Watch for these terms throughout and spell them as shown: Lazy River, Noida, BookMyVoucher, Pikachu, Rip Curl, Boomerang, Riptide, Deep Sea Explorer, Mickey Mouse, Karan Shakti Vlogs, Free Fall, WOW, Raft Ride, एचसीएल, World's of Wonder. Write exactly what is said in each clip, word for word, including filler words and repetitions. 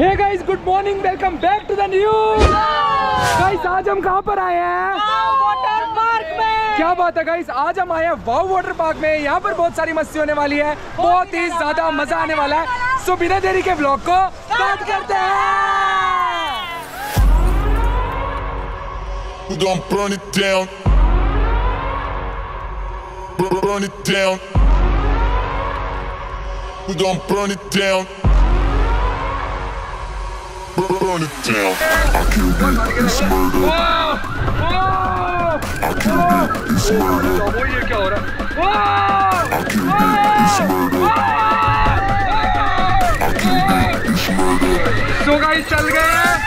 Hey guys, good morning, welcome back to the news. Guys आज हम कहाँ पर आए हैं? वाव वाटर पार्क में। क्या बात है गाइस, आज हम आए हैं वाव वाटर पार्क में। यहाँ पर बहुत सारी मस्ती होने वाली है, बहुत ही ज्यादा मजा आने वाला है। सो बिना देरी के व्लॉग को स्टार्ट करते हैं। Burn it down. I can't wait this murder. I can't wait this murder. I can't wait this murder. I can't wait this murder. So guys, चल गए। I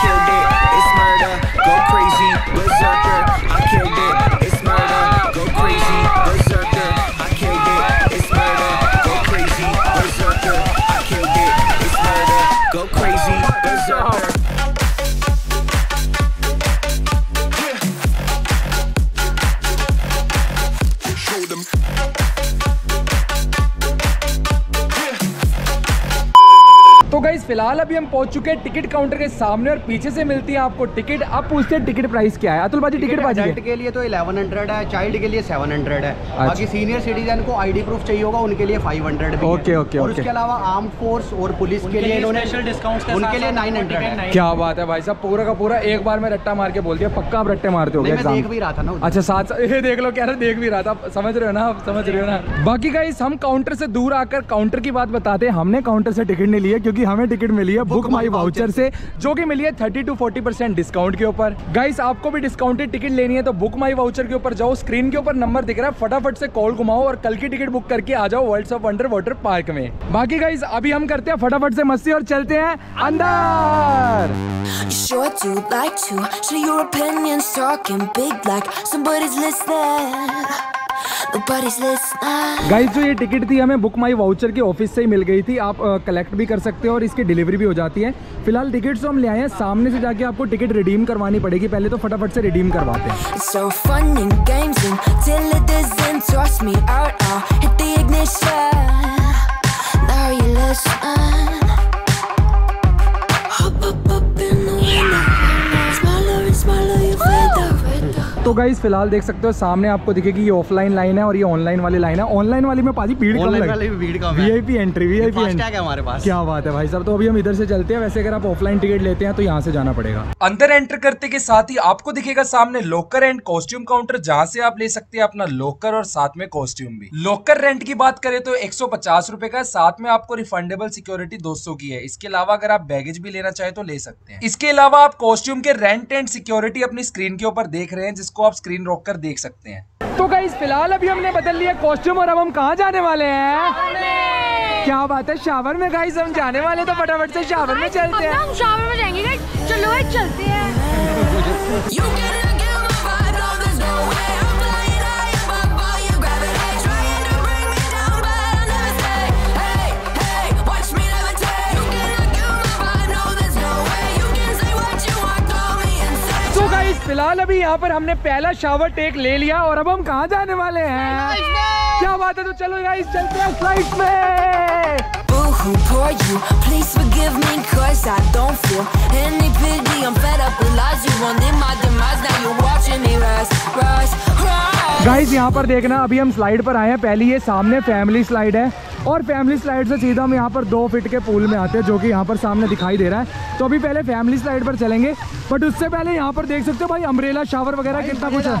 can't wait this murder. Go crazy, berserker. I can't wait this murder. Go crazy, berserker. I can't wait this murder. Go crazy, berserker. I can't wait this murder. Go crazy. तो guys फिलहाल अभी हम पहुंच चुके हैं ticket counter के सामने और पीछे से मिलती है आपको टिकट। अब पूछते हैं टिकट प्राइस क्या है। अतुल बाजी टिकट बाजी के लिए तो इलेवन हंड्रेड है, चाइल्ड के लिए सेवन हंड्रेड है। बाकी सीनियर सिटीजन को आईडी प्रूफ चाहिए होगा, उनके लिए फाइव हंड्रेड भी। Okay okay okay. उसके अलावा आर्म फोर्स और पुलिस के लिए स्पेशल डिस्काउंट उनके लिए नाइन हंड्रेड है। क्या बात है भाई साहब, पूरा का पूरा एक बार में रट्टा मार के बोल दिया। पक्का आप रट्टे मारते हो? देख भी रहा था ना। अच्छा साथ ये देख लो, क्या देख भी रहा था। समझ रहे हो ना, आप समझ रहे हो ना। बाकी गाइस हम काउंटर से दूर आकर काउंटर की बात बताते हैं। हमने काउंटर से टिकट नहीं लिया क्योंकि हमें टिकट मिली है बुक माई वाउचर से, जो कि मिली है thirty to forty percent discount के ऊपर। गाइस आपको भी डिस्काउंटेड टिकट लेनी है तो बुक माई वाउचर के ऊपर जाओ, स्क्रीन के ऊपर नंबर दिख रहा है, फटाफट से कॉल घुमाओ और कल की टिकट बुक करके आ जाओ world's of wonder water park में। बाकी गाइस अभी हम करते हैं फटाफट से मस्ती और चलते हैं अंदर। गाइस जो ये टिकट थी हमें बुक माई वाउचर के ऑफिस से ही मिल गई थी। आप आ, कलेक्ट भी कर सकते हो और इसकी डिलीवरी भी हो जाती है। फिलहाल टिकट्स हम ले आए हैं, सामने से जाके आपको टिकट रिडीम करवानी पड़ेगी। पहले तो फटाफट से रिडीम करवाते हैं। so fun in games until it doesn't toss me out. Hit the ignition. Now you listen. तो गाइस फिलहाल देख सकते हो सामने आपको दिखेगी ये ऑफलाइन लाइन है और ये ऑनलाइन वाली लाइन है। ऑनलाइन वाली में पाजी भीड़ कम है, वीआईपी एंट्री वीआईपी एंट्री हमारे पास। क्या बात है भाई साहब। तो अभी हम इधर से चलते हैं। वैसे अगर आप ऑफलाइन टिकट लेते हैं तो यहाँ से जाना पड़ेगा। अंदर एंटर करते के साथ ही आपको दिखेगा सामने लॉकर एंड कॉस्ट्यूम काउंटर, जहाँ से आप ले सकते हैं अपना लॉकर और साथ में कॉस्ट्यूम भी। लॉकर रेंट की बात करें तो एक सौ पचास रुपए का, साथ में आपको रिफंडेबल सिक्योरिटी दो सौ की है। इसके अलावा अगर आप बैगेज भी लेना चाहे तो ले सकते हैं। इसके अलावा आप कॉस्ट्यूम के रेंट एंड सिक्योरिटी अपनी स्क्रीन के ऊपर देख रहे हैं, जिसको आप स्क्रीन रोक कर देख सकते हैं। तो गाइस फिलहाल अभी हमने बदल लिया कॉस्ट्यूम और अब हम कहाँ जाने वाले हैं? क्या बात है, शावर में गाइस हम जाने वाले। तो फटाफट से शावर में चलते हैं। हम शावर में जाएंगे गाइस, चलो गाइस चलते हैं। फिलहाल अभी यहाँ पर हमने पहला शावर टेक ले लिया और अब हम कहाँ जाने वाले हैं? क्या बात है। तो चलो गाइस चलते हैं फ्लाइट में। गाइस यहाँ पर देखना, अभी हम स्लाइड पर आए हैं। पहली ये सामने फैमिली स्लाइड है और फैमिली स्लाइड से सीधा हम यहाँ पर दो फीट के पूल में आते हैं, जो कि यहाँ पर सामने दिखाई दे रहा है। तो अभी पहले फैमिली स्लाइड पर चलेंगे, बट उससे पहले यहाँ पर देख सकते हो भाई अम्ब्रेला शावर वगैरह कितना कुछ है।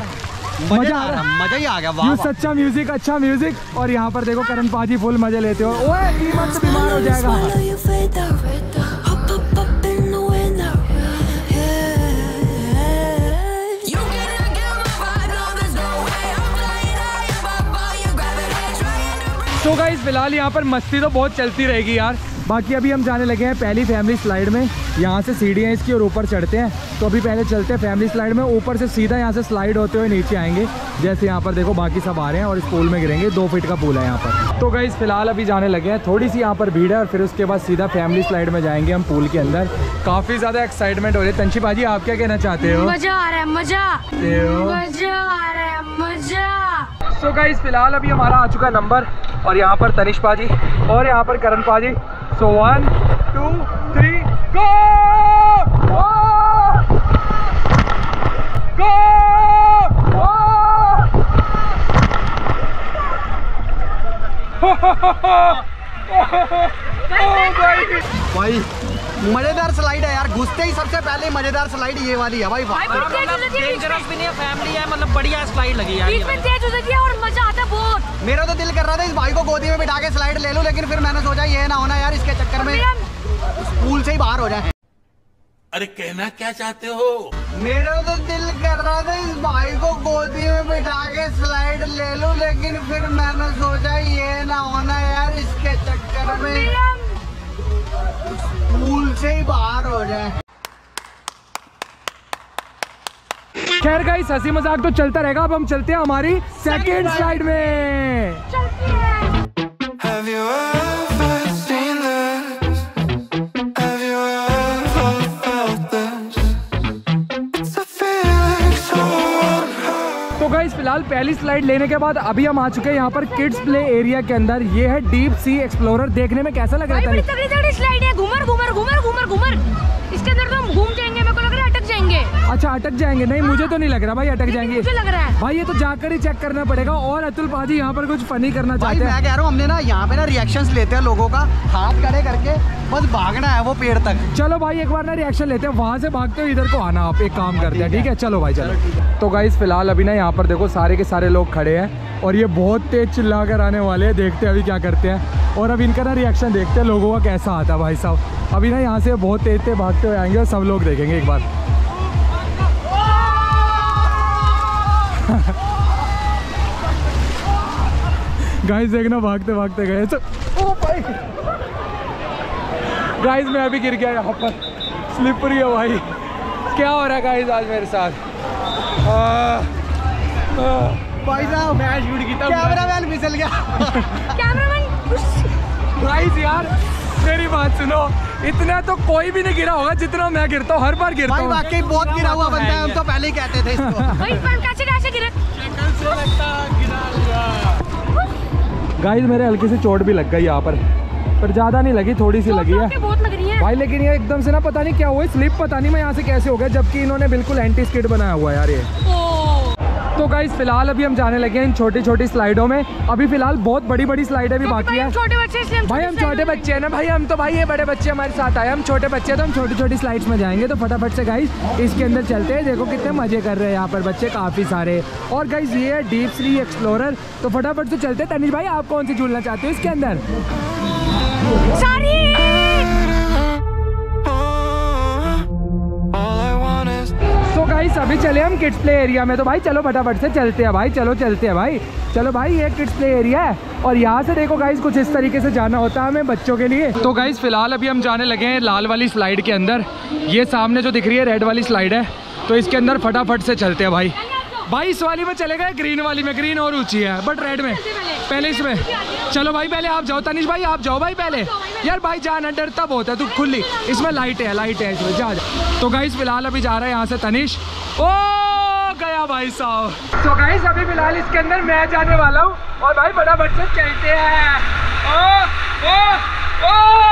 मजा आ रहा, मजा ही आ गया। वाह, सच्चा म्यूजिक, अच्छा म्यूजिक। और यहाँ पर देखो करण पाजी फुल मजे लेते हो। ओए बीमार से बीमार हो जाएगा। तो गाइस फिलहाल यहाँ पर मस्ती तो बहुत चलती रहेगी यार। बाकी अभी हम जाने लगे हैं पहली फैमिली स्लाइड में। यहाँ से सीढ़ियाँ इसकी और ऊपर चढ़ते हैं। तो अभी पहले चलते हैं फैमिली स्लाइड में, ऊपर से सीधा यहाँ से स्लाइड होते हुए नीचे आएंगे। जैसे यहाँ पर देखो बाकी सब आ रहे हैं और इस पूल में गिरेंगे। दो फीट का पूल है यहाँ पर। तो गाइस फिलहाल अभी जाने लगे हैं, थोड़ी सी यहाँ पर भीड़ है और फिर उसके बाद सीधा फैमिली स्लाइड में जाएंगे हम पूल के अंदर। काफ़ी ज़्यादा एक्साइटमेंट हो रही है। तंशी बाजी आप क्या कहना चाहते हो? मज़ा आ रहा है, मज़ा मज़ा आ रहा है, मज़ा। सो गाइस फिलहाल अभी हमारा आ चुका नंबर और यहाँ पर तनिष पाजी और यहाँ पर करण पाजी। सो वन टू थ्री भाई मजेदार स्लाइड है यार, घुसते ही सबसे पहले मजेदार स्लाइड ये वाली है भाई। डेंजरस भी नहीं है, फैमिली है, मतलब बढ़िया स्लाइड लगी यार, बीच में तेज हो जाती है और मजा आता है बहुत। मेरा तो दिल कर रहा था इस भाई को गोदी में बिठा के स्लाइड ले लूं, लेकिन फिर मैंने सोचा ये ना होना यार, इसके चक्कर में स्कूल से ही बाहर हो जाए। अरे कहना क्या चाहते हो? मेरा तो दिल कर रहा था इस भाई को गोदी में बिठा के स्लाइड ले लूं, लेकिन फिर मैंने सोचा ये ना होना यार, इसके चक्कर में स्कूल से ही बाहर हो जाए। खैर गाइस, हंसी मजाक तो चलता रहेगा, अब हम चलते हैं हमारी सेकंड स्लाइड में। चलते हैं। फिलहाल पहली स्लाइड लेने के बाद अभी हम आ चुके हैं यहाँ पर किड्स प्ले एरिया के अंदर। ये है डीप सी एक्सप्लोरर। देखने में कैसा लग रहा है? तगड़ी-तगड़ी स्लाइड है, घूमर घूमर घूमर घूमर घूमर। इसके अंदर तो हम घूम जाएंगे, मेरे को लग रहा है अटक जाएंगे। अच्छा अटक जाएंगे? नहीं मुझे तो नहीं लग रहा भाई अटक जाएंगे, मुझे लग रहा है भाई ये तो जाकर ही चेक करना पड़ेगा। और अतुल पाजी यहाँ पर कुछ फनी करना चाहते हैं। मैं कह रहा हूँ हमने ना यहाँ पे ना रिएक्शंस लेते हैं लोगों का, हाथ खड़े करके बस भागना है वो पेड़ तक। चलो भाई एक बार ना रिएक्शन लेते हैं, वहाँ से भागते हो इधर को आना, आप एक काम करते हैं ठीक है? चलो भाई चलो। तो गाइस फिलहाल अभी ना यहाँ पर देखो सारे के सारे लोग खड़े हैं और ये बहुत तेज चिल्ला कर आने वाले हैं, देखते हैं अभी क्या करते हैं। और अब इनका ना रिएक्शन देखते हैं लोगों का कैसा आता है भाई साहब। अभी ना यहाँ से बहुत तेज तेज भागते हुए आएंगे और सब लोग देखेंगे एक बार। गाइस देखना भागते भागते गए तो ओ भाई, गाइस मैं अभी गिर गया यहाँ पर, स्लिपरी है भाई। क्या हो रहा है गाइस आज मेरे साथ? आ, आ, भाई साहब मैं शूट किया, कैमरामैन फिसल गया। कैमरामैन गाइस यार मेरी बात सुनो, इतना तो कोई भी नहीं गिरा होगा जितना मैं गिरता हूँ, हर बार गिरता हूँ। वाकई बहुत गिरा हुआ बंदा है, हम तो पहले ही कहते थे इसको। कैसे कैसे गिरा? शक्ल से लगता गिरा हुआ। गाइस मेरे हल्की सी चोट भी लग गई यहाँ पर, पर ज़्यादा नहीं लगी, थोड़ी सी लगी है, बहुत लग रही है भाई। लेकिन ये एकदम से ना पता नहीं क्या हुआ, स्लिप पता नहीं मैं यहाँ से कैसे हो गया, जबकि इन्होंने बिल्कुल एंटी स्किड बनाया हुआ यार ये। तो गाइस फिलहाल अभी हम जाने लगे हैं इन छोटी छोटी स्लाइडों में। अभी फिलहाल बहुत बड़ी बड़ी स्लाइडें भी बाकी है भाई। हम छोटे बच्चे हैं ना भाई, हम तो भाई ये बड़े बच्चे हमारे साथ आए, हम छोटे बच्चे तो हम छोटी छोटी स्लाइड्स में जाएंगे। तो फटाफट से गाइस इसके अंदर चलते हैं, देखो कितने मजे कर रहे हैं यहाँ पर बच्चे काफ़ी सारे। और गाइस ये है डीप सी एक्सप्लोरर, तो फटाफट से चलते हैं। तनिष भाई आप कौन सी झूलना चाहते हो इसके अंदर? तो गाइस अभी चले हम किड्स प्ले एरिया में, तो भाई चलो फटाफट से चलते हैं भाई, चलो चलते हैं भाई चलो भाई। ये किड्स प्ले एरिया है और यहाँ से देखो गाइस कुछ इस तरीके से जाना होता है हमें बच्चों के लिए। तो गाइस फिलहाल अभी हम जाने लगे हैं लाल वाली स्लाइड के अंदर। ये सामने जो दिख रही है रेड वाली स्लाइड है, तो इसके अंदर फटाफट से चलते हैं भाई। भाई इस वाली में चले गए, ग्रीन वाली में, ग्रीन और ऊँची है बट रेड में पहले इसमें। चलो भाई पहले आप जाओ, तनिष भाई आप जाओ भाई पहले यार, भाई जाना डरता बहुत है तू, खुली इसमें लाइट है, लाइट है इसमें जा जा। तो गाइस फिलहाल अभी जा रहा है यहाँ से तनिष, ओ गया भाई साहब। तो गाइस अभी फिलहाल इसके अंदर मैं जाने वाला हूँ और भाई फटाफट से चलते हैं। ओ ओ ओ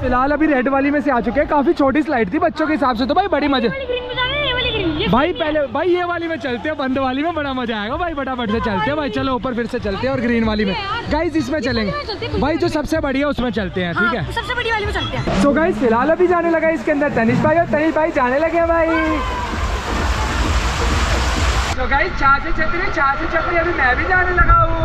फिलहाल अभी रेड वाली में से आ चुके हैं, काफी छोटी स्लाइड थी बच्चों के हिसाब से तो भाई बड़ी मजे। भाई पहले भाई ये वाली में चलते हैं, बंद वाली में बड़ा मजा आएगा भाई, फटाफट से चलते हैं भाई। चलो ऊपर फिर से चलते हैं और ग्रीन वाली में गाइस इसमें चलेंगे भाई, जो सबसे बढ़िया उसमें चलते हैं ठीक है, सबसे बड़ी वाली में चलते हैं। तो गाइस फिलहाल अभी जाने लगा इसके अंदर तनिष भाई, और तनिष भाई जाने लगे भाई। तो गाइस चार से छतरी चार से छतरी अभी मैं भी जाने लगा हूँ।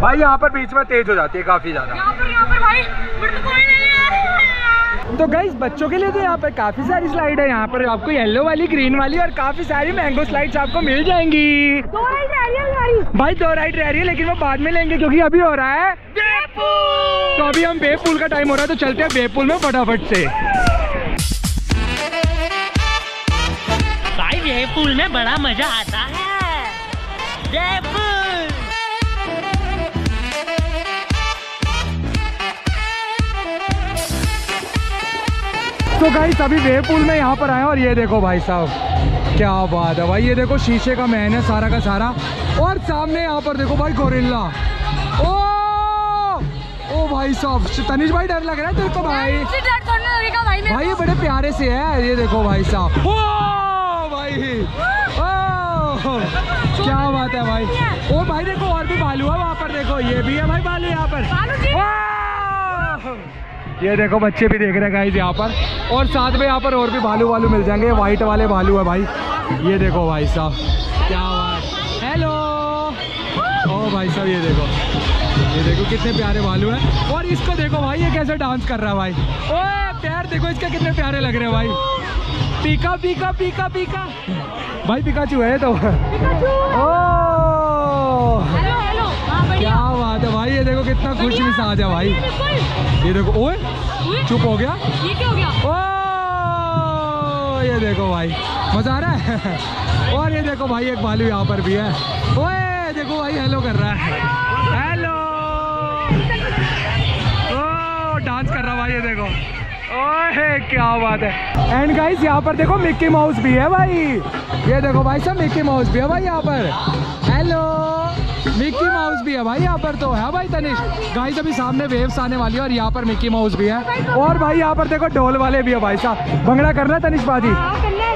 भाई यहाँ पर बीच में तेज हो जाती है काफी ज्यादा यहाँ पर, यहाँ पर भाई, कोई नहीं है। तो गाइस बच्चों के लिए तो यहाँ पर काफ़ी सारी स्लाइड है। यहाँ पर आपको येलो वाली, ग्रीन वाली और काफ़ी सारी मैंगो स्लाइड्स आपको मिल जाएंगी। दो राइड रह रही है भाई, दो राइड रह रही है लेकिन वो बाद में लेंगे क्योंकि अभी हो रहा है बेपूल। तो अभी हम बेपूल का टाइम हो रहा है तो चलते हैं बेपूल में फटाफट से। भाई बेपूल में बड़ा मजा आता है। तो गाइस अभी वेवपूल में यहाँ पर आया और ये देखो भाई साहब क्या बात है भाई, ये देखो शीशे का महल है सारा का सारा। और सामने यहाँ पर देखो भाई गोरिल्ला। ओ ओ भाई साहब तनिष भाई डर लग रहा है तेरे को भाई? भाई भाई ये बड़े प्यारे से है, ये देखो भाई साहब। ओ भाई ओ क्या बात है भाई। ओ भाई देखो और भी भालू है वहाँ पर, देखो ये भी है भाई भालू यहाँ पर। ये देखो बच्चे भी देख रहे हैं गाइस यहाँ पर, और साथ में यहाँ पर और भी भालू वालू मिल जाएंगे। व्हाइट वाले भालू है भाई, ये देखो भाई साहब क्या बात। हेलो ओ भाई साहब ये देखो, ये देखो कितने प्यारे भालू हैं। और इसको देखो भाई ये कैसे डांस कर रहा है भाई। ओ प्यार देखो इसके कितने प्यारे लग रहे हैं भाई। पीका पीका पीका पीका भाई, पिकाचू है तो पिकाचू। ओ हेलो हेलो क्या बात है भाई, ये देखो कितना खुश मिजाज है भाई। ये देखो ओए चुप हो गया, ये क्या हो गया? ओ ये देखो भाई मजा आ रहा है। और ये देखो भाई एक भालू यहाँ पर भी है। ओए देखो भाई हेलो कर रहा है, हेलो ओ डांस कर रहा भाई। ये देखो ओए क्या बात है। एंड गाइस यहाँ पर देखो मिक्की माउस भी है भाई। ये देखो भाई साहब मिक्की माउस भी है भाई यहाँ पर। हेलो मिक्की माउस भी है भाई यहाँ पर तो है भाई तनिष। गाइस अभी सामने वेव्स आने वाली है और यहाँ पर मिक्की माउस भी है। और भाई यहाँ पर देखो ढोल वाले भी है भाई साहब। भंगड़ा करना है तनिष बाजी?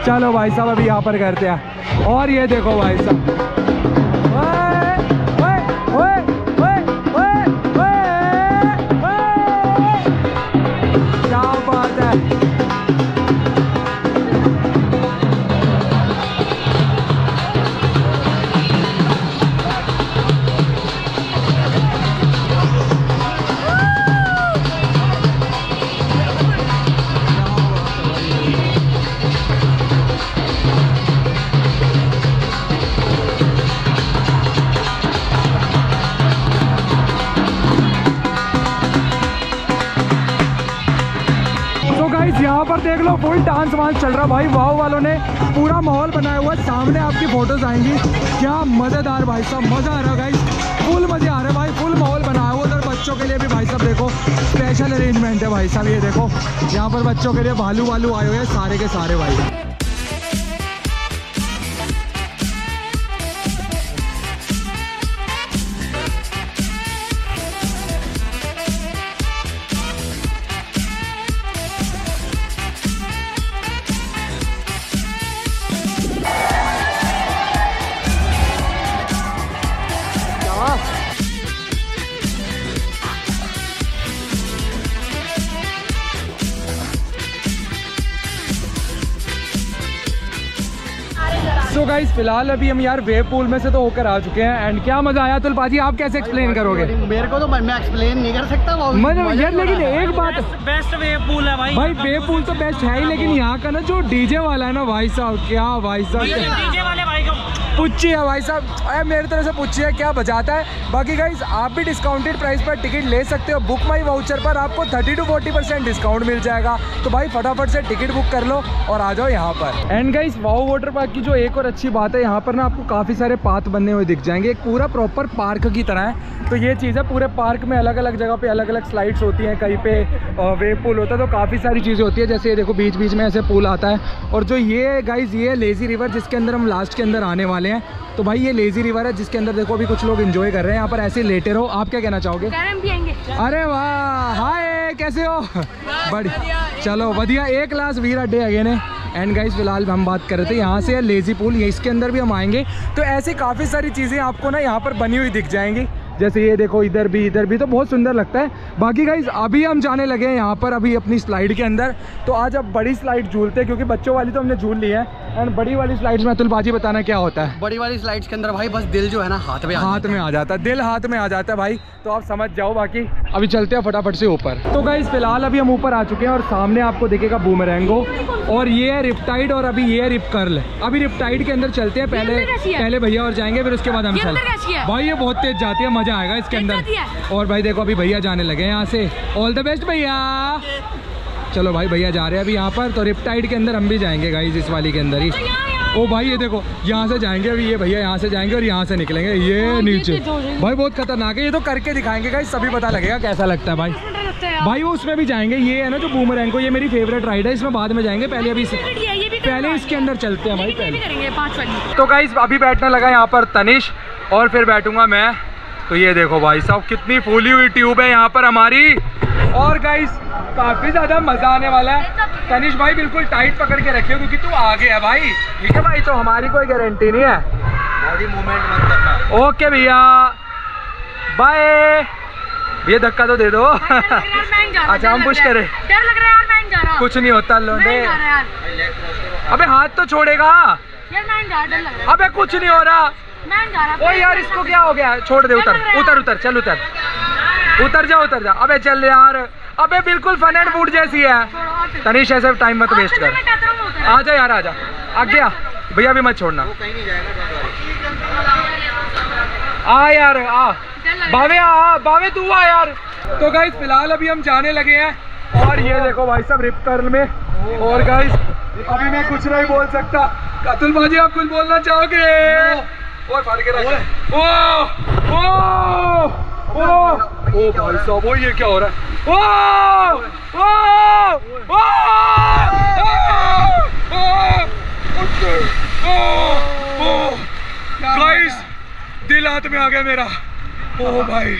चलो भाई साहब अभी यहाँ पर करते हैं। और ये देखो भाई साहब देख लो फुल डांस वांस चल रहा भाई। वाव वालों ने पूरा माहौल बनाया हुआ, सामने आपकी फोटोज आएंगी। क्या मजेदार भाई साहब, मजा आ रहा है गाइस, फुल मजे आ रहे भाई। फुल माहौल बनाया हुआ उधर बच्चों के लिए भी भाई साहब। देखो स्पेशल अरेंजमेंट है भाई साहब। ये देखो यहाँ पर बच्चों के लिए भालू वालू आए हुए हैं सारे के सारे भाई। तो गाइस फिलहाल अभी हम यार वेव पूल में से तो होकर आ चुके हैं। एंड क्या मजा आया तुलपाजी, आप कैसे एक्सप्लेन करोगे? मेरे को तो मैं एक्सप्लेन नहीं कर सकता मतलब यार, लेकिन एक बात बेस्ट वेव पूल है भाई। भाई वेव पूल तो बेस्ट है ही, लेकिन यहाँ का ना जो डीजे वाला है ना भाई साहब, क्या भाई साहब पुच्ची है भाई साहब, मेरी तरह से पुच्ची है क्या बजाता है। बाकी गाइस आप भी डिस्काउंटेड प्राइस पर टिकट ले सकते हो। बुक माई वाउचर पर आपको thirty to forty percent discount मिल जाएगा। तो भाई फटाफट से टिकट बुक कर लो और आ जाओ यहाँ पर। And guys wow water park की जो एक और अच्छी बात है, यहाँ पर ना आपको काफ़ी सारे पाथ बनने हुए दिख जाएंगे, एक पूरा प्रॉपर पार्क की तरह है। तो ये चीज़ है, पूरे पार्क में अलग अलग जगह पे अलग अलग स्लाइड्स होती हैं, कहीं पे वेव पूल होता है, तो काफ़ी सारी चीज़ें होती है। जैसे ये देखो बीच बीच में ऐसे पूल आता है। और जो ये गाइस ये लेज़ी रिवर जिसके अंदर हम लास्ट के अंदर आने वाले हैं, तो भाई ये लेजी रिवर है जिसके अंदर देखो अभी कुछ लोग एंजॉय कर रहे हैं यहाँ पर। ऐसे लेटे रहो, आप क्या कहना चाहोगे? भी आएंगे। अरे वाह हाय कैसे हो? बढ़िया चलो बढ़िया। एक लास्ट वीरा डे अगेन है। एंड गाइस फिलहाल हम बात कर रहे थे यहाँ से लेजी पूल, ये इसके अंदर भी हम आएंगे। तो ऐसी काफ़ी सारी चीज़ें आपको ना यहाँ पर बनी हुई दिख जाएंगी। जैसे ये देखो इधर भी इधर भी, तो बहुत सुंदर लगता है। बाकी गाइज अभी हम जाने लगे हैं यहाँ पर अभी अपनी स्लाइड के अंदर। तो आज अब बड़ी स्लाइड झूलते हैं क्योंकि बच्चों वाली तो हमने झूल ली है, एंड बड़ी वाली स्लाइड्स में अतुल बाजी बताना क्या होता है। बड़ी वाली स्लाइड्स के अंदर भाई बस दिल जो है ना हाथ में हाथ में आ जाता है, दिल हाथ में आ जाता है भाई, तो आप समझ जाओ। बाकी अभी चलते हैं फटाफट से ऊपर। तो गाइज फिलहाल अभी हम ऊपर आ चुके हैं और सामने आपको देखेगा बूमरैंग और ये है रिपटाइड और अभी ये है रिप कर्ल। अभी रिपटाइड के अंदर चलते हैं, पहले पहले भैया और जाएंगे फिर उसके बाद हम चलेंगे। भाई ये बहुत तेज जाती है, मजा आएगा इसके अंदर। और भाई देखो अभी भैया जाने लगे यहाँ से, ऑल द बेस्ट भैया। चलो भाई भैया जा रहे हैं अभी यहाँ पर, तो रिपटाइड के अंदर हम भी जाएंगे गाइस इस वाली के अंदर ही। ओ भाई ये देखो यहाँ से जाएंगे अभी, ये भैया यहाँ से जाएंगे और यहाँ से निकलेंगे ये नीचे। भाई बहुत खतरनाक है ये, तो करके दिखाएंगे गाइस, सभी पता लगेगा कैसा लगता है भाई। भाई वो उसमें भी जाएंगे, ये है ना जो बूमरैंग को, ये मेरी फेवरेट राइड है, इसमें बाद में जाएंगे, पहले अभी पहले इसके अंदर चलते हैं भाई, पहले। तो गाइस अभी बैठने लगा यहाँ पर तनिष और फिर बैठूंगा मैं। तो ये देखो भाई साहब कितनी फूली हुई ट्यूब है यहाँ पर हमारी, और गाइस काफी ज्यादा मजा आने वाला है। तनिष भाई बिल्कुल टाइट पकड़ के रखियो क्योंकि तू आगे है भाई, ठीक है भाई, तो हमारी कोई गारंटी नहीं है। बॉडी मूवमेंट मत करना। ओके भैया बाय, ये धक्का तो दे दो। अच्छा हम कुछ करें, कुछ नहीं होता लोने। अबे हाथ तो छोड़ेगा अबे, कुछ नहीं हो रहा। ओ यार इसको क्या हो गया, छोड़ दे, उतर उतर उतर चल उतर उतर जा उतर जा। अबे चल यार, अबे बिल्कुल फन एंड फूड जैसी है। तनिष ऐसे टाइम मत वेस्ट कर, आजा यार आजा, आगे आ भैया भी मत छोड़ना। आ यार आ भावे, आ भावे तू आ यार। तो गाइस फिलहाल अभी हम जाने लगे हैं और ये देखो भाई साहब रिप कर्ल में। और गाइस अभी मैं कुछ नहीं बोल सकता, अतुल भाजी आप कुछ बोलना चाहोगे? और फाड़ के रख। ओ ओ भाई साहब वो ये क्या हो रहा है, ओ ओ ओ ओ गाइस दिल हाथ में आ गया मेरा। ओ भाई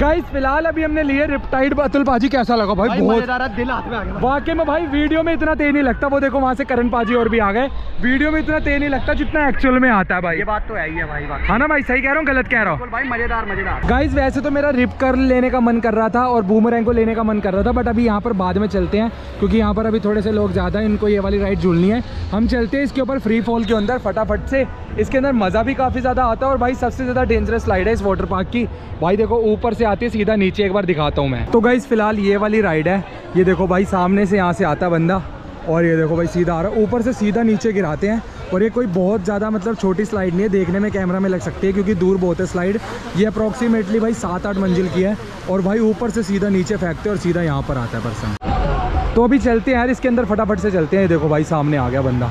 गाइस फिलहाल अभी हमने लिए रिपटाइड। अतुल पाजी कैसा लगा भाई? भाई बहुत मजेदार है, दिल हाथ में आ गया वाकई में भाई। वीडियो में इतना तेज नहीं लगता, वो देखो वहाँ से करण पाजी और भी आ गए। वीडियो में इतना तेज नहीं लगता जितना एक्चुअल में आता है भाई, ये बात तो है ही है भाई। बात हाँ ना भाई, सही कह रहा हूँ गलत कह रहा हूँ भाई? मजेदार मजेदार। गाइस वैसे तो मेरा रिप कर्ल लेने का मन कर रहा था और बूमरैंग को लेने का मन कर रहा था, बट अभी यहाँ पर बाद में चलते हैं क्योंकि यहाँ पर अभी थोड़े से लोग ज़्यादा है, इनको ये वाली राइड झूलनी है। हम चलते हैं इसके ऊपर फ्री फॉल के अंदर फटाफट से, इसके अंदर मज़ा भी काफ़ी ज़्यादा आता है। और भाई सबसे ज़्यादा डेंजरस स्लाइड है इस वाटर पार्क की भाई, देखो ऊपर से आती है सीधा नीचे, एक बार दिखाता हूँ मैं। तो गाइस फिलहाल ये वाली राइड है, ये देखो भाई सामने से यहाँ से आता बंदा और ये देखो भाई सीधा आ रहा है, ऊपर से सीधा नीचे गिराते हैं। और ये कोई बहुत ज़्यादा मतलब छोटी स्लाइड नहीं है, देखने में कैमरा में लग सकती है क्योंकि दूर बहुत है स्लाइड। ये अप्रॉक्सीमेटली भाई सात आठ मंजिल की है और भाई ऊपर से सीधा नीचे फेंकते हैं और सीधा यहाँ पर आता है पर्सन। तो अभी चलते हैं यार इसके अंदर फटाफट से चलते हैं। ये देखो भाई सामने आ गया बंदा,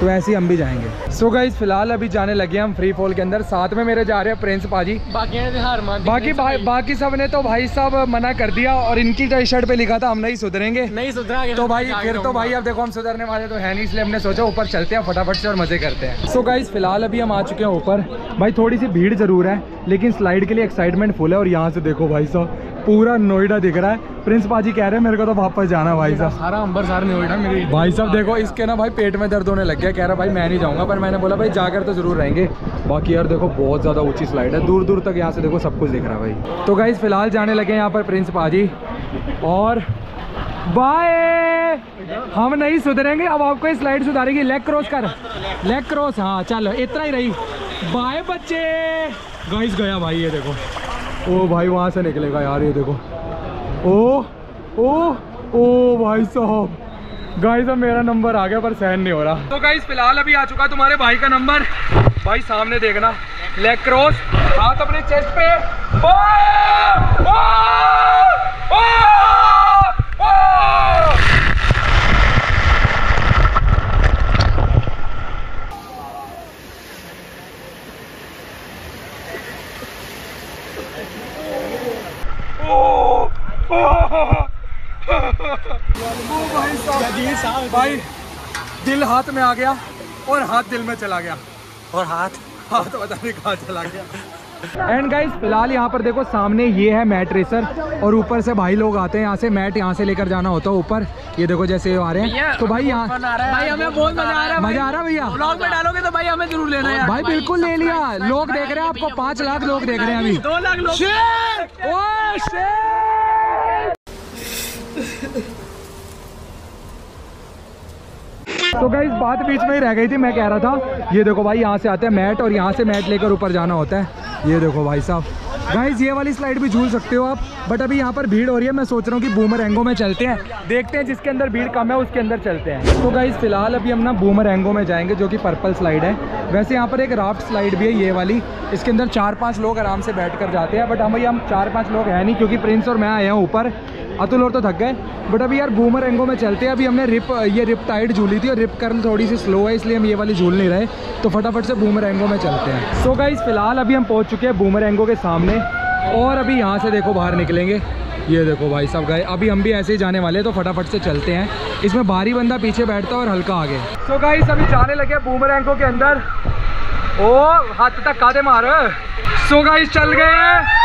तो ऐसे ही हम भी जाएंगे। सो so गाइस फिलहाल अभी जाने लगे हम फ्री फॉल के अंदर, साथ में मेरे जा रहे हैं प्रिंस पाजी। बाकी बाकी भा, बाकी सब ने तो भाई साहब मना कर दिया और इनकी टी शर्ट पे लिखा था हम नहीं सुधरेंगे, नहीं सुधरा तो भाई फिर तो भाई अब देखो हम सुधरने वाले तो है नहीं, इसलिए हमने सोचा ऊपर चलते हैं फटाफट से और मजे करते हैं। सो so गाइस फिलहाल अभी हम आ चुके हैं ऊपर। भाई थोड़ी सी भीड़ जरूर है लेकिन स्लाइड के लिए एक्साइटमेंट फुल है। और यहाँ से देखो भाई साहब पूरा नोएडा दिख रहा है। प्रिंस पाजी कह रहे हैं मेरे को तो वापस जाना भाई साहब, सारा अंबर सारा नोएडा मेरी। भाई साहब देखो इसके ना भाई पेट में दर्द होने लग गया, कह रहा भाई मैं नहीं जाऊंगा, पर मैंने बोला भाई जाकर तो जरूर रहेंगे। बाकी यार देखो बहुत ज़्यादा ऊंची स्लाइड है, दूर दूर तक यहाँ से देखो सब कुछ दिख रहा है भाई। तो गाइस फिलहाल जाने लगे यहाँ पर प्रिंस पाजी और बाय, हम नहीं सुधरेंगे। अब आपको ये स्लाइड सुधारेगी, लेग क्रॉस कर, लेग क्रॉस, हाँ चलो इतना ही रही, बाय बच्चे। गाइस गया भाई ये देखो, ओ भाई वहाँ से निकलेगा यार ये देखो, ओ ओ ओ भाई साहब। गाइस अब मेरा नंबर आ गया पर सहन नहीं हो रहा। तो गाइस फिलहाल अभी आ चुका तुम्हारे भाई का नंबर। भाई सामने देखना, लेग क्रॉस, हाथ अपने चेस्ट पे, ओ ओ ओ ओ। भाई दिल हाथ में आ गया और हाथ दिल में चला गया और हाथ हाथ पता नहीं कहाँ चला गया। एंड गाइज फिलहाल यहाँ पर देखो सामने ये है मैट रेसर और ऊपर से भाई लोग आते हैं यहाँ से मैट यहाँ से लेकर जाना होता है ऊपर। ये देखो जैसे आ रहे हैं तो भाई यहाँ भाई हमें बहुत मजा आ रहा है, मजा आ रहा है भैया। व्लॉग में डालोगे तो भाई हमें जरूर लेना है भाई, बिल्कुल ले लिया। लोग देख रहे हैं आपको, पाँच लाख लोग देख रहे हैं अभी, दो लाख लोग। तो गाइस बात बीच में ही रह गई थी, मैं कह रहा था ये देखो भाई यहाँ से आते हैं मैट और यहाँ से मैट लेकर ऊपर जाना होता है। ये देखो भाई साहब, गाइस ये वाली स्लाइड भी झूल सकते हो आप, बट अभी यहाँ पर भीड़ हो रही है। मैं सोच रहा हूँ कि बूमरैंगों में चलते हैं, देखते हैं जिसके अंदर भीड़ कम है उसके अंदर चलते हैं। तो गाइस फिलहाल अभी हम ना बूमरैंगों में जाएंगे जो कि पर्पल स्लाइड है। वैसे यहाँ पर एक राफ्ट स्लाइड भी है ये वाली, इसके अंदर चार पाँच लोग आराम से बैठ कर जाते हैं, बट हम हम चार पाँच लोग हैं नहीं क्योंकि प्रिंस और मैं आए हैं ऊपर, अतुल और तो थक गए। बट अभी यार बूमरैंगों में चलते हैं। अभी हमने रिप ये रिपटाइड झूली थी और रिप कर्ल थोड़ी सी स्लो है इसलिए हम ये वाली झूल नहीं रहे, तो फटाफट से बूमरैंगों में चलते हैं। सो गाइस फिलहाल अभी हम पहुंच चुके हैं बूमरैंगों के सामने और अभी यहाँ से देखो बाहर निकलेंगे। ये देखो भाई साहब, गाइस अभी हम भी ऐसे ही जाने वाले हैं तो फटाफट से चलते हैं। इसमें भारी बंदा पीछे बैठता है और हल्का आगे। सो गाइस अभी जाने लगे बूमरैंगों के अंदर। ओ हाथ तक कादे मारो। सो गाइस चल गए।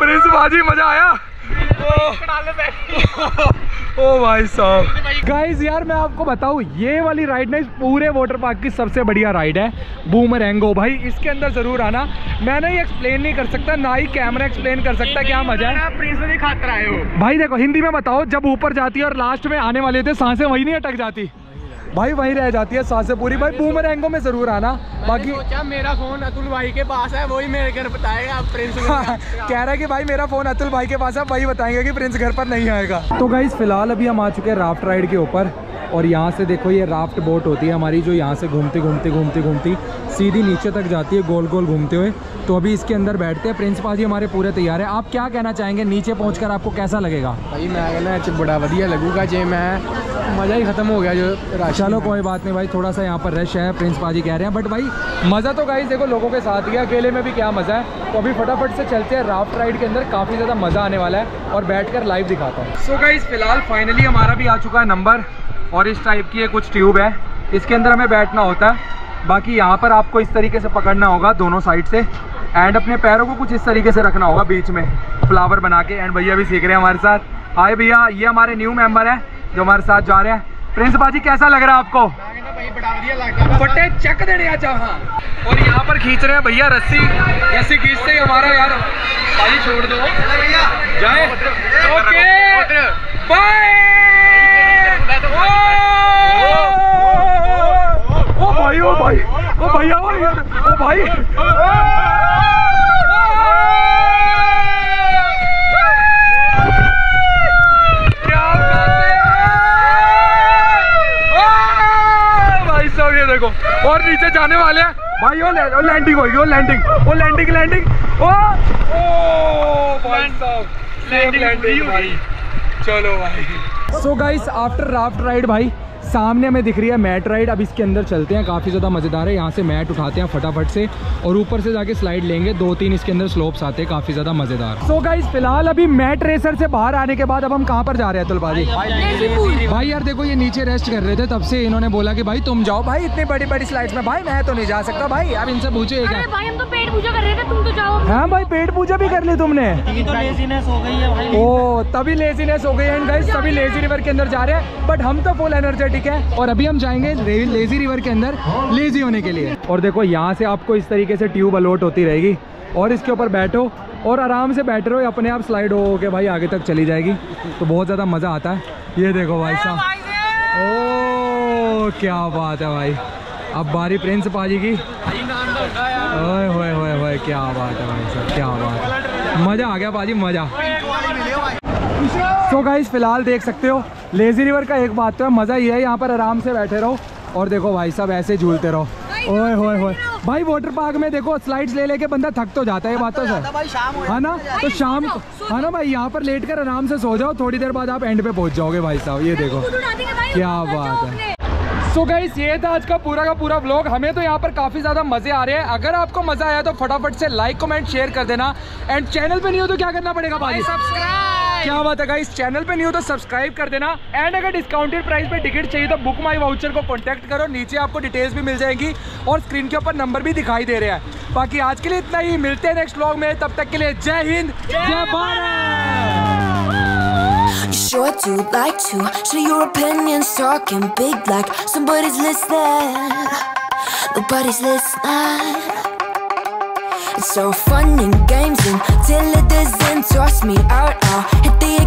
प्रिंस बाजी मजा आया। ओ भाई साहब, गाइस यार मैं आपको बताऊं ये वाली राइड ना इस पूरे वाटर पार्क की सबसे बढ़िया राइड है बूमरैंगो। भाई इसके अंदर जरूर आना, मैं ना ये एक्सप्लेन नहीं कर सकता, ना ही कैमरा एक्सप्लेन कर सकता क्या मजा है। प्रिंस जी खातर आए हो भाई। देखो हिंदी में बताओ, जब ऊपर जाती है और लास्ट में आने वाले थे सांसें वहीं नहीं अटक जाती भाई, वहीं रह जाती है सांसें पूरी। भाई बूमरैंगों में जरूर आना। बाकी सोचा मेरा फोन अतुल भाई के पास है, वही मेरे घर बताएगा। आप प्रिंस कह रहा है कि भाई मेरा फोन अतुल भाई के पास है, वही बताएंगे कि प्रिंस घर पर नहीं आएगा। तो गाइस फिलहाल अभी हम आ चुके हैं राफ्ट राइड के ऊपर और यहाँ से देखो ये राफ्ट बोट होती है हमारी जो यहाँ से घूमती घूमती घूमती घूमती सीधी नीचे तक जाती है गोल गोल घूमते हुए। तो अभी इसके अंदर बैठते हैं। प्रिंस पाजी हमारे पूरे तैयार है। आप क्या कहना चाहेंगे, नीचे पहुंचकर आपको कैसा लगेगा? भाई मैं कहना बड़ा वधिया लगूगा जे, मैं मज़ा ही खत्म हो गया जो। चलो कोई बात नहीं भाई, थोड़ा सा यहाँ पर रश है प्रिंस पाजी कह रहे हैं, बट भाई मज़ा तो गाइस देखो लोगों के साथ ही है, अकेले में भी क्या मज़ा है। तो अभी फटाफट से चलते हैं राफ्ट राइड के अंदर, काफ़ी ज़्यादा मज़ा आने वाला है और बैठ कर लाइव दिखाता हूँ। सो गाइस फिलहाल फाइनली हमारा भी आ चुका है नंबर और इस टाइप की ये कुछ ट्यूब है, इसके अंदर हमें बैठना होता है। बाकी यहाँ पर आपको इस तरीके से पकड़ना होगा दोनों साइड से एंड अपने पैरों को कुछ इस तरीके से रखना होगा बीच में फ्लावर बना के। एंड भैया भी सीख रहे हैं हमारे साथ। हाय भैया, ये हमारे न्यू मेंबर हैं जो हमारे साथ जा रहे हैं। प्रिंस बाजी कैसा लग रहा है आपको? बड़े चक देने और यहाँ पर खींच रहे हैं भैया रस्सी, रस्सी खींचते ही हमारा यार भाई छोड़ दो जाए। Okay bye. ओ भाई ओ भाई ओ भैया ओ ओ भाई क्या भाई साहब, ये देखो और नीचे जाने वाले हैं भाई। ओ लैंडिंग होगी, ओ लैंडिंग ओ लैंडिंग लैंडिंग ओ भाई साहब लैंडिंग भाई। चलो भाई so guys after raft ride भाई सामने हमें दिख रही है मैट राइड, अब इसके अंदर चलते हैं। काफ़ी ज़्यादा मज़ेदार है, यहाँ से मैट उठाते हैं फटाफट से और ऊपर से जाके स्लाइड लेंगे। दो तीन इसके अंदर स्लोप्स आते हैं, काफ़ी ज़्यादा मज़ेदार। सो गाइस फिलहाल अभी मैट रेसर से बाहर आने के बाद अब हम कहाँ पर जा रहे हैं अतुल भाई? भाई यार देखो ये नीचे रेस्ट कर रहे थे, तब से इन्होंने बोला कि भाई तुम जाओ भाई इतनी बड़ी बड़ी स्लाइड्स में, भाई मैं तो नहीं जा सकता भाई। अब इनसे पूछे हाँ भाई पेट पूजा भी कर ली तुमने, ओ तभी लेजीनेस हो गई है। एंड गाइस सभी लेजी रिवर के अंदर जा रहे हैं बट हम तो फुल एनर्जेटिक है और अभी हम जाएंगे लेजी रिवर के अंदर लेजी होने के लिए। और देखो यहाँ से आपको इस तरीके से ट्यूब अलॉट होती रहेगी और इसके ऊपर बैठो और आराम से बैठ रहे हो, अपने आप स्लाइड हो के भाई आगे तक चली जाएगी। तो बहुत ज़्यादा मज़ा आता है। ये देखो भाई साहब, ओ क्या बात है भाई, अब बारी प्रिंस पाजी की। ओए होए होए होए क्या बात है भाई साहब, क्या बात, मज़ा आ गया पाजी मज़ा। सो गाइस फिलहाल देख सकते हो लेजी रिवर का एक बात तो है, मज़ा ये है यहाँ पर आराम से बैठे रहो और देखो भाई साहब ऐसे झूलते रहो। ओए होए होए भाई वाटर पार्क में देखो स्लाइड्स ले लेके बंदा थक तो जाता है, ये बात तो सर है ना। तो शाम है ना भाई, यहाँ पर लेट कर आराम से सो जाओ, थोड़ी देर बाद आप एंड पे पहुँच जाओगे भाई साहब। ये देखो क्या बात है। सो गाइस ये था आज का पूरा का पूरा व्लॉग। हमें तो यहाँ पर काफ़ी ज़्यादा मज़े आ रहे हैं। अगर आपको मज़ा आया तो फटाफट से लाइक कमेंट शेयर कर देना। एंड चैनल पे नहीं हो तो क्या करना पड़ेगा भाई? सब्सक्राइब। क्या बात है गाइस, चैनल पे नहीं हो तो सब्सक्राइब कर देना। एंड अगर डिस्काउंटेड प्राइस पे टिकट चाहिए तो बुक माई वाउचर को कॉन्टैक्ट करो, नीचे आपको डिटेल्स भी मिल जाएंगी और स्क्रीन के ऊपर नंबर भी दिखाई दे रहे हैं। बाकी आज के लिए इतना ही, मिलते हैं नेक्स्ट व्लॉग में। तब तक के लिए जय हिंद जय Bharat. You sure do like to share your opinions, talking big like somebody's listening. Nobody's listening. It's so fun and games until it doesn't. Toss me out, I'll hit the